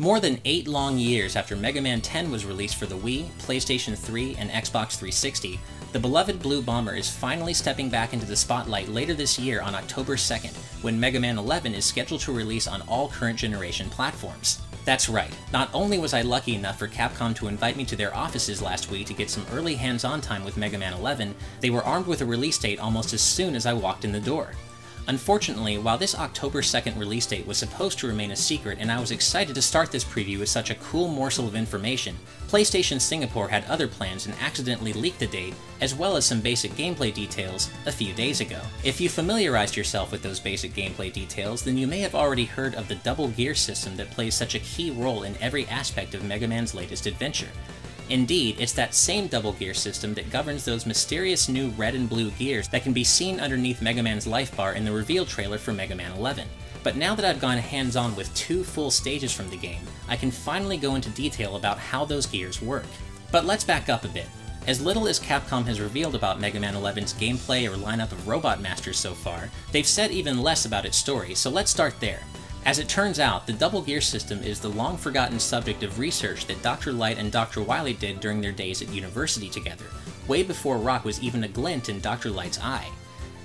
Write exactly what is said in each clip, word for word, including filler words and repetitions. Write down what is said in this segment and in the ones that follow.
More than eight long years after Mega Man ten was released for the Wii, PlayStation three, and Xbox three sixty, the beloved Blue Bomber is finally stepping back into the spotlight later this year on October second, when Mega Man eleven is scheduled to release on all current generation platforms. That's right, not only was I lucky enough for Capcom to invite me to their offices last week to get some early hands-on time with Mega Man eleven, they were armed with a release date almost as soon as I walked in the door. Unfortunately, while this October second release date was supposed to remain a secret and I was excited to start this preview with such a cool morsel of information, PlayStation Singapore had other plans and accidentally leaked the date, as well as some basic gameplay details, a few days ago. If you familiarized yourself with those basic gameplay details, then you may have already heard of the Double Gear system that plays such a key role in every aspect of Mega Man's latest adventure. Indeed, it's that same Double Gear system that governs those mysterious new red and blue gears that can be seen underneath Mega Man's life bar in the reveal trailer for Mega Man eleven. But now that I've gone hands-on with two full stages from the game, I can finally go into detail about how those gears work. But let's back up a bit. As little as Capcom has revealed about Mega Man eleven's gameplay or lineup of Robot Masters so far, they've said even less about its story, so let's start there. As it turns out, the Double Gear system is the long-forgotten subject of research that Doctor Light and Doctor Wily did during their days at university together, way before Rock was even a glint in Doctor Light's eye.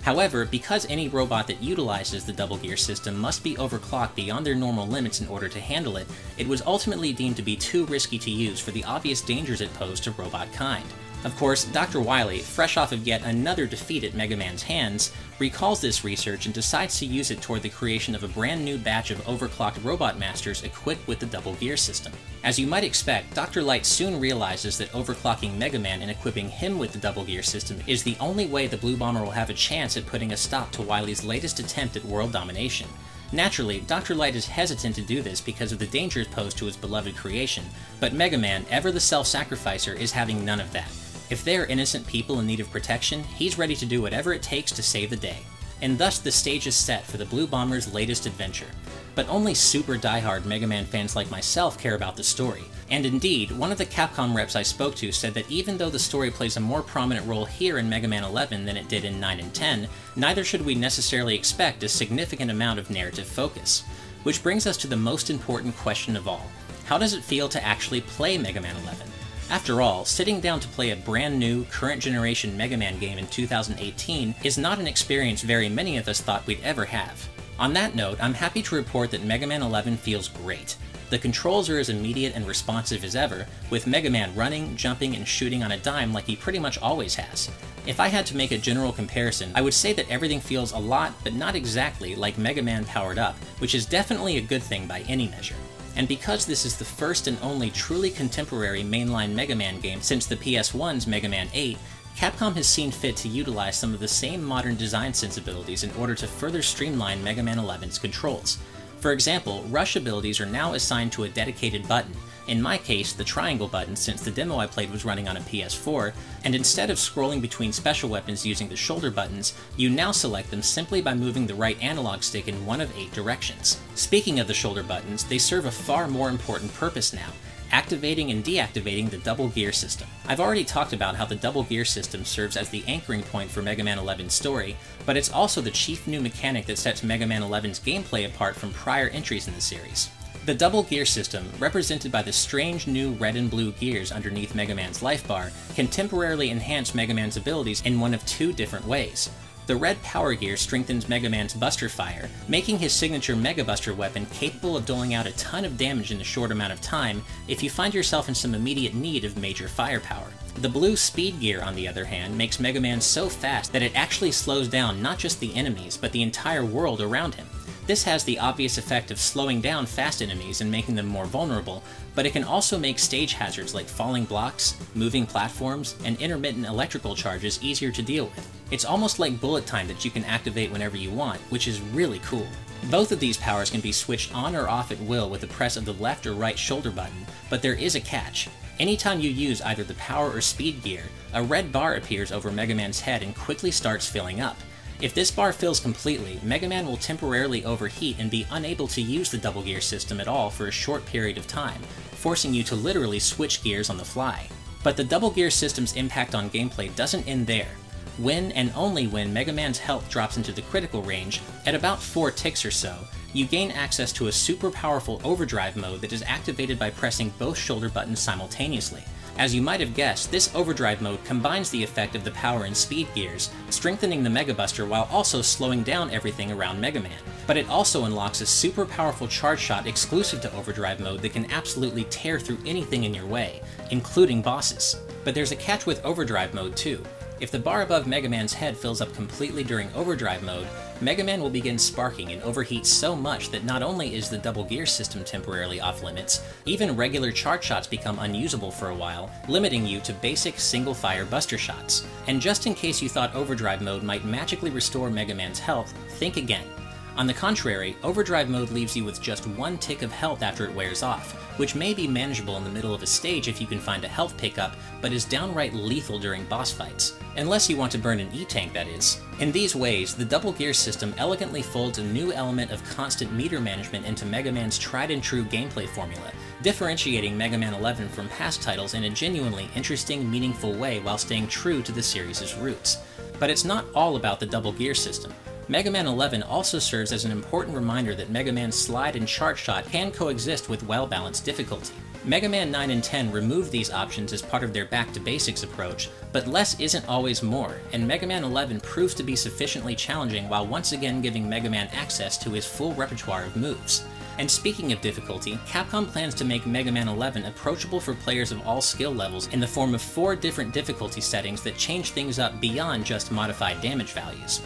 However, because any robot that utilizes the Double Gear system must be overclocked beyond their normal limits in order to handle it, it was ultimately deemed to be too risky to use for the obvious dangers it posed to robot kind. Of course, Doctor Wily, fresh off of yet another defeat at Mega Man's hands, recalls this research and decides to use it toward the creation of a brand new batch of overclocked Robot Masters equipped with the Double Gear system. As you might expect, Doctor Light soon realizes that overclocking Mega Man and equipping him with the Double Gear system is the only way the Blue Bomber will have a chance at putting a stop to Wily's latest attempt at world domination. Naturally, Doctor Light is hesitant to do this because of the dangers posed to his beloved creation, but Mega Man, ever the self-sacrificer, is having none of that. If they are innocent people in need of protection, he's ready to do whatever it takes to save the day. And thus the stage is set for the Blue Bomber's latest adventure. But only super diehard Mega Man fans like myself care about the story. And indeed, one of the Capcom reps I spoke to said that even though the story plays a more prominent role here in Mega Man eleven than it did in nine and ten, neither should we necessarily expect a significant amount of narrative focus. Which brings us to the most important question of all. How does it feel to actually play Mega Man eleven? After all, sitting down to play a brand new, current generation Mega Man game in two thousand eighteen is not an experience very many of us thought we'd ever have. On that note, I'm happy to report that Mega Man eleven feels great. The controls are as immediate and responsive as ever, with Mega Man running, jumping, and shooting on a dime like he pretty much always has. If I had to make a general comparison, I would say that everything feels a lot, but not exactly, like Mega Man Powered Up, which is definitely a good thing by any measure. And because this is the first and only truly contemporary mainline Mega Man game since the P S one's Mega Man eight, Capcom has seen fit to utilize some of the same modern design sensibilities in order to further streamline Mega Man eleven's controls. For example, rush abilities are now assigned to a dedicated button, in my case the triangle button since the demo I played was running on a P S four, and instead of scrolling between special weapons using the shoulder buttons, you now select them simply by moving the right analog stick in one of eight directions. Speaking of the shoulder buttons, they serve a far more important purpose now, activating and deactivating the Double Gear system. I've already talked about how the Double Gear system serves as the anchoring point for Mega Man eleven's story, but it's also the chief new mechanic that sets Mega Man eleven's gameplay apart from prior entries in the series. The Double Gear system, represented by the strange new red and blue gears underneath Mega Man's life bar, can temporarily enhance Mega Man's abilities in one of two different ways. The red power gear strengthens Mega Man's Buster fire, making his signature Mega Buster weapon capable of doling out a ton of damage in a short amount of time if you find yourself in some immediate need of major firepower. The blue speed gear, on the other hand, makes Mega Man so fast that it actually slows down not just the enemies, but the entire world around him. This has the obvious effect of slowing down fast enemies and making them more vulnerable, but it can also make stage hazards like falling blocks, moving platforms, and intermittent electrical charges easier to deal with. It's almost like bullet time that you can activate whenever you want, which is really cool. Both of these powers can be switched on or off at will with the press of the left or right shoulder button, but there is a catch. Anytime you use either the power or speed gear, a red bar appears over Mega Man's head and quickly starts filling up. If this bar fills completely, Mega Man will temporarily overheat and be unable to use the Double Gear system at all for a short period of time, forcing you to literally switch gears on the fly. But the Double Gear system's impact on gameplay doesn't end there. When and only when Mega Man's health drops into the critical range, at about four ticks or so, you gain access to a super powerful overdrive mode that is activated by pressing both shoulder buttons simultaneously. As you might have guessed, this overdrive mode combines the effect of the power and speed gears, strengthening the Mega Buster while also slowing down everything around Mega Man. But it also unlocks a super powerful charge shot exclusive to overdrive mode that can absolutely tear through anything in your way, including bosses. But there's a catch with overdrive mode too. If the bar above Mega Man's head fills up completely during overdrive mode, Mega Man will begin sparking and overheat so much that not only is the double gear system temporarily off limits, even regular charge shots become unusable for a while, limiting you to basic single-fire buster shots. And just in case you thought overdrive mode might magically restore Mega Man's health, think again. On the contrary, overdrive mode leaves you with just one tick of health after it wears off, which may be manageable in the middle of a stage if you can find a health pickup, but is downright lethal during boss fights. Unless you want to burn an E-Tank, that is. In these ways, the double gear system elegantly folds a new element of constant meter management into Mega Man's tried and true gameplay formula, differentiating Mega Man eleven from past titles in a genuinely interesting, meaningful way while staying true to the series' roots. But it's not all about the double gear system. Mega Man eleven also serves as an important reminder that Mega Man's slide and charge shot can coexist with well-balanced difficulty. Mega Man nine and ten removed these options as part of their back-to-basics approach, but less isn't always more, and Mega Man eleven proves to be sufficiently challenging while once again giving Mega Man access to his full repertoire of moves. And speaking of difficulty, Capcom plans to make Mega Man eleven approachable for players of all skill levels in the form of four different difficulty settings that change things up beyond just modified damage values.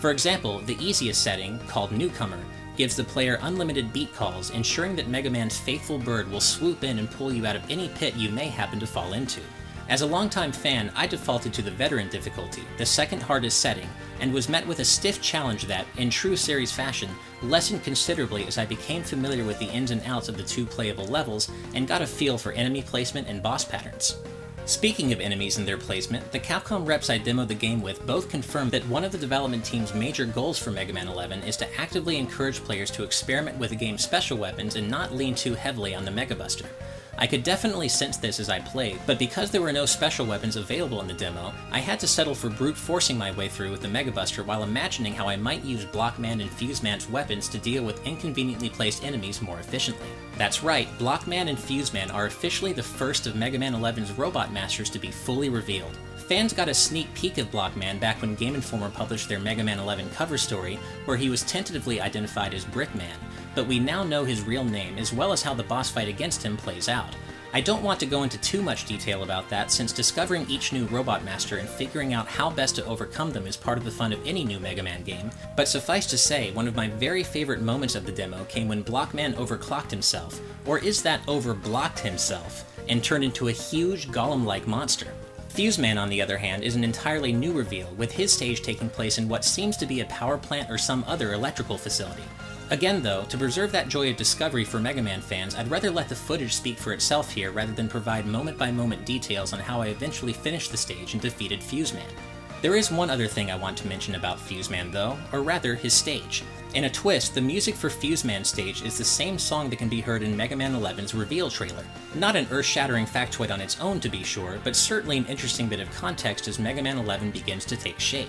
For example, the easiest setting, called Newcomer, gives the player unlimited beat calls, ensuring that Mega Man's faithful bird will swoop in and pull you out of any pit you may happen to fall into. As a longtime fan, I defaulted to the Veteran difficulty, the second hardest setting, and was met with a stiff challenge that, in true series fashion, lessened considerably as I became familiar with the ins and outs of the two playable levels and got a feel for enemy placement and boss patterns. Speaking of enemies and their placement, the Capcom reps I demoed the game with both confirmed that one of the development team's major goals for Mega Man eleven is to actively encourage players to experiment with the game's special weapons and not lean too heavily on the Mega Buster. I could definitely sense this as I played, but because there were no special weapons available in the demo, I had to settle for brute forcing my way through with the Mega Buster while imagining how I might use Block Man and Fuse Man's weapons to deal with inconveniently placed enemies more efficiently. That's right, Block Man and Fuse Man are officially the first of Mega Man eleven's Robot Masters to be fully revealed. Fans got a sneak peek of Block Man back when Game Informer published their Mega Man eleven cover story, where he was tentatively identified as Brick Man, but we now know his real name as well as how the boss fight against him plays out. I don't want to go into too much detail about that, since discovering each new Robot Master and figuring out how best to overcome them is part of the fun of any new Mega Man game, but suffice to say, one of my very favorite moments of the demo came when Block Man overclocked himself, or is that overblocked himself, and turned into a huge golem-like monster. Fuse Man, on the other hand, is an entirely new reveal, with his stage taking place in what seems to be a power plant or some other electrical facility. Again though, to preserve that joy of discovery for Mega Man fans, I'd rather let the footage speak for itself here rather than provide moment-by-moment details on how I eventually finished the stage and defeated Fuse Man. There is one other thing I want to mention about Fuse Man though, or rather, his stage. In a twist, the music for Fuse Man's stage is the same song that can be heard in Mega Man eleven's reveal trailer. Not an earth-shattering factoid on its own to be sure, but certainly an interesting bit of context as Mega Man eleven begins to take shape.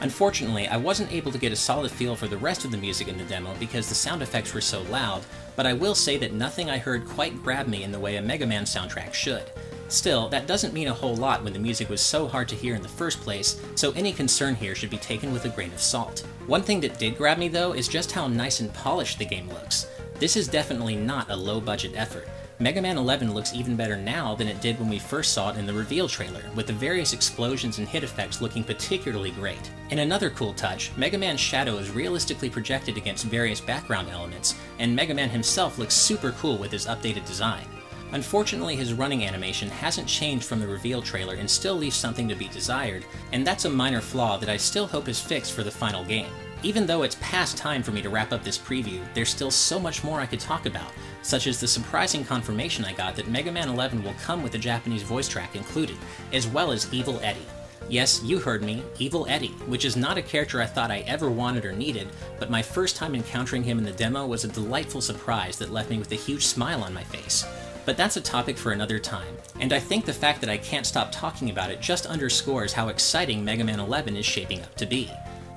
Unfortunately, I wasn't able to get a solid feel for the rest of the music in the demo because the sound effects were so loud, but I will say that nothing I heard quite grabbed me in the way a Mega Man soundtrack should. Still, that doesn't mean a whole lot when the music was so hard to hear in the first place, so any concern here should be taken with a grain of salt. One thing that did grab me though is just how nice and polished the game looks. This is definitely not a low-budget effort. Mega Man eleven looks even better now than it did when we first saw it in the reveal trailer, with the various explosions and hit effects looking particularly great. In another cool touch, Mega Man's shadow is realistically projected against various background elements, and Mega Man himself looks super cool with his updated design. Unfortunately, his running animation hasn't changed from the reveal trailer and still leaves something to be desired, and that's a minor flaw that I still hope is fixed for the final game. Even though it's past time for me to wrap up this preview, there's still so much more I could talk about, such as the surprising confirmation I got that Mega Man eleven will come with a Japanese voice track included, as well as Evil Eddie. Yes, you heard me, Evil Eddie, which is not a character I thought I ever wanted or needed, but my first time encountering him in the demo was a delightful surprise that left me with a huge smile on my face. But that's a topic for another time, and I think the fact that I can't stop talking about it just underscores how exciting Mega Man eleven is shaping up to be.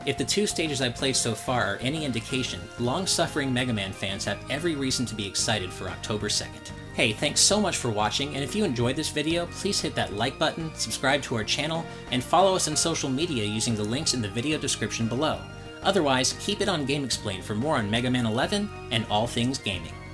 If the two stages I played so far are any indication, long-suffering Mega Man fans have every reason to be excited for October second. Hey, thanks so much for watching, and if you enjoyed this video, please hit that like button, subscribe to our channel, and follow us on social media using the links in the video description below. Otherwise, keep it on GameXplain for more on Mega Man eleven and all things gaming.